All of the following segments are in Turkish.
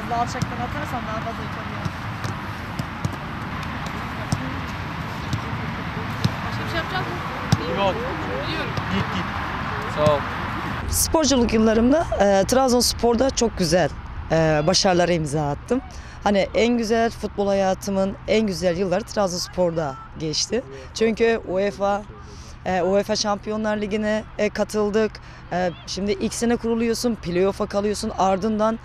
fazla alçaktan atarsan daha fazla yıkanıyor. Şimdi yapacağız mı? Yok. Biliyorum. Git git. Sağ ol. Sporculuk yıllarımda Trabzonspor'da çok güzel başarılara imza attım. Hani en güzel futbol hayatımın en güzel yılları Trabzonspor'da geçti. Çünkü UEFA Şampiyonlar Ligi'ne katıldık. Şimdi ilk sene kuruluyorsun, playoff'a kalıyorsun. Ardından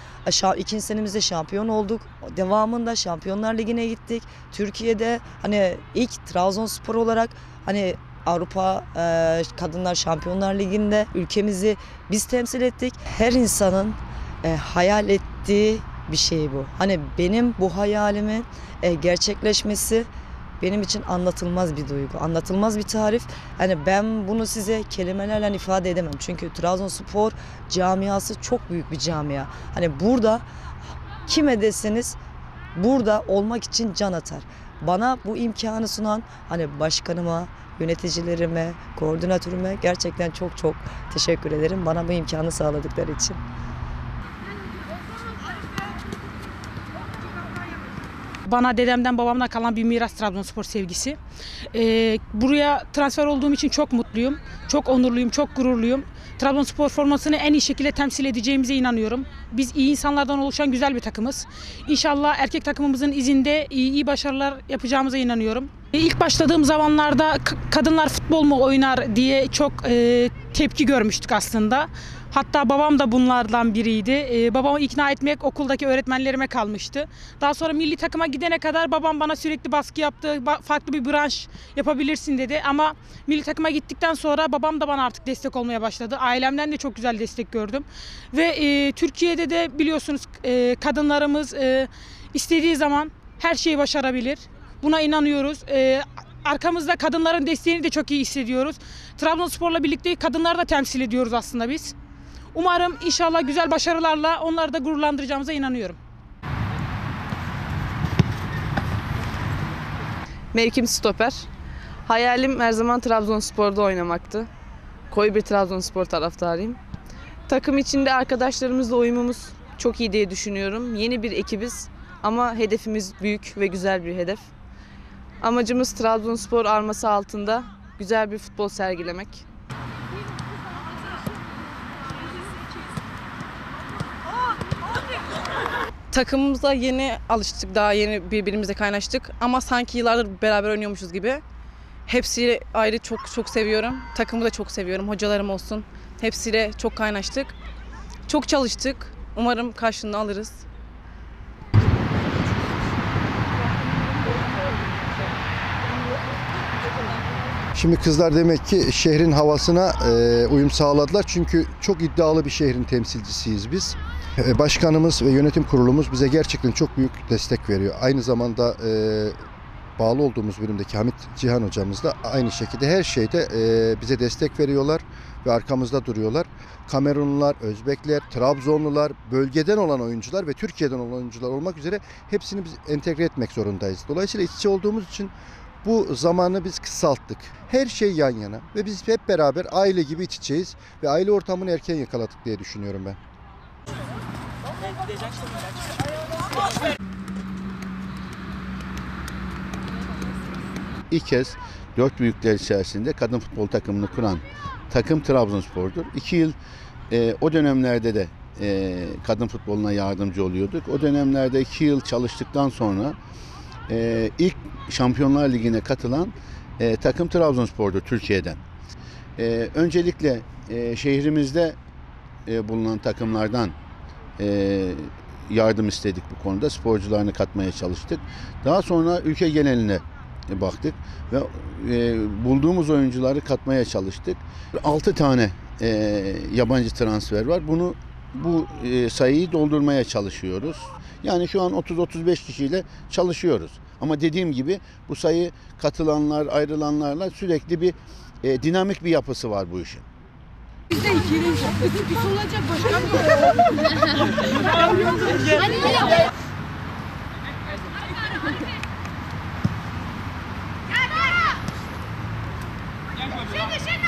ikinci senemizde şampiyon olduk. Devamında Şampiyonlar Ligi'ne gittik. Türkiye'de hani ilk Trabzonspor olarak hani Avrupa Kadınlar Şampiyonlar Ligi'nde ülkemizi biz temsil ettik. Her insanın hayal ettiği bir şey bu. Hani benim bu hayalimin gerçekleşmesi benim için anlatılmaz bir duygu, anlatılmaz bir tarif. Hani ben bunu size kelimelerle ifade edemem. Çünkü Trabzonspor camiası çok büyük bir camia. Hani burada kime deseniz burada olmak için can atar. Bana bu imkanı sunan hani başkanıma, yöneticilerime, koordinatörüme gerçekten çok çok teşekkür ederim. Bana bu imkanı sağladıkları için. Bana dedemden babamdan kalan bir miras Trabzonspor sevgisi. Buraya transfer olduğum için çok mutluyum, çok onurluyum, çok gururluyum. Trabzonspor formasını en iyi şekilde temsil edeceğimize inanıyorum. Biz iyi insanlardan oluşan güzel bir takımız. İnşallah erkek takımımızın izinde iyi başarılar yapacağımıza inanıyorum. İlk başladığım zamanlarda kadınlar futbol mu oynar diye çok tepki görmüştük aslında. Hatta babam da bunlardan biriydi. Babamı ikna etmek okuldaki öğretmenlerime kalmıştı. Daha sonra milli takıma gidene kadar babam bana sürekli baskı yaptı. Farklı bir branş yapabilirsin dedi. Ama milli takıma gittikten sonra babam da bana artık destek olmaya başladı. Ailemden de çok güzel destek gördüm. Ve Türkiye'de de biliyorsunuz kadınlarımız istediği zaman her şeyi başarabilir. Buna inanıyoruz. Arkamızda kadınların desteğini de çok iyi hissediyoruz. Trabzonspor'la birlikte kadınları da temsil ediyoruz aslında biz. Umarım inşallah güzel başarılarla onları da gururlandıracağımıza inanıyorum. Mevkim stoper. Hayalim her zaman Trabzonspor'da oynamaktı. Koyu bir Trabzonspor taraftarıyım. Takım içinde arkadaşlarımızla uyumumuz çok iyi diye düşünüyorum. Yeni bir ekibiz ama hedefimiz büyük ve güzel bir hedef. Amacımız Trabzonspor arması altında güzel bir futbol sergilemek. Takımımıza yeni alıştık, daha yeni birbirimize kaynaştık ama sanki yıllardır beraber oynuyormuşuz gibi. Hepsiyle ayrı çok seviyorum, takımı da çok seviyorum, hocalarım olsun. Hepsiyle çok kaynaştık, çok çalıştık. Umarım karşılığını alırız. Şimdi kızlar demek ki şehrin havasına uyum sağladılar. Çünkü çok iddialı bir şehrin temsilcisiyiz biz. Başkanımız ve yönetim kurulumuz bize gerçekten çok büyük destek veriyor. Aynı zamanda bağlı olduğumuz bölümdeki Hamit Cihan hocamız da aynı şekilde her şeyde bize destek veriyorlar ve arkamızda duruyorlar. Kamerunlular, Özbekler, Trabzonlular, bölgeden olan oyuncular ve Türkiye'den olan oyuncular olmak üzere hepsini biz entegre etmek zorundayız. Dolayısıyla iç içe olduğumuz için bu zamanı biz kısalttık. Her şey yan yana ve biz hep beraber aile gibi iç içeyiz ve aile ortamını erken yakaladık diye düşünüyorum ben. İlk kez dört büyükler içerisinde kadın futbol takımını kuran takım Trabzonspor'dur. 2 yıl o dönemlerde de kadın futboluna yardımcı oluyorduk. O dönemlerde 2 yıl çalıştıktan sonra ilk Şampiyonlar Ligi'ne katılan takım Trabzonspor'dur Türkiye'den. Öncelikle şehrimizde bulunan takımlardan yardım istedik bu konuda. Sporcularını katmaya çalıştık. Daha sonra ülke geneline baktık ve bulduğumuz oyuncuları katmaya çalıştık. 6 tane yabancı transfer var. Bu sayıyı doldurmaya çalışıyoruz. Yani şu an 30-35 kişiyle çalışıyoruz. Ama dediğim gibi bu sayı katılanlar, ayrılanlarla sürekli bir dinamik bir yapısı var bu işin. Bizde 2 yıl olacak başkan mı? Gel.